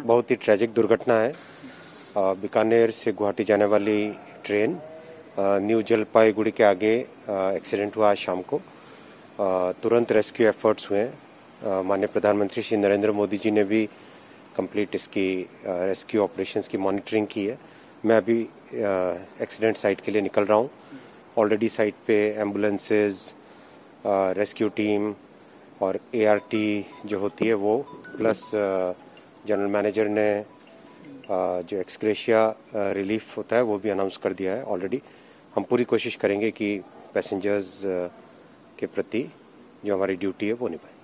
बहुत ही ट्रेजिक दुर्घटना है। बिकानेर से गुवाहाटी जाने वाली ट्रेन न्यू जलपाईगुड़ी के आगे एक्सीडेंट हुआ। शाम को तुरंत रेस्क्यू एफर्ट्स हुए। माननीय प्रधानमंत्री श्री नरेंद्र मोदी जी ने भी कंप्लीट इसकी रेस्क्यू ऑपरेशंस की मॉनिटरिंग की है। मैं अभी एक्सीडेंट साइट के लिए निकल रहा हूँ। ऑलरेडी साइट पे एम्बुलेंसेज, रेस्क्यू टीम और ART जो होती है वो, प्लस जनरल मैनेजर ने जो एक्सग्रेशिया रिलीफ होता है वो भी अनाउंस कर दिया है ऑलरेडी। हम पूरी कोशिश करेंगे कि पैसेंजर्स के प्रति जो हमारी ड्यूटी है वो निभाएं।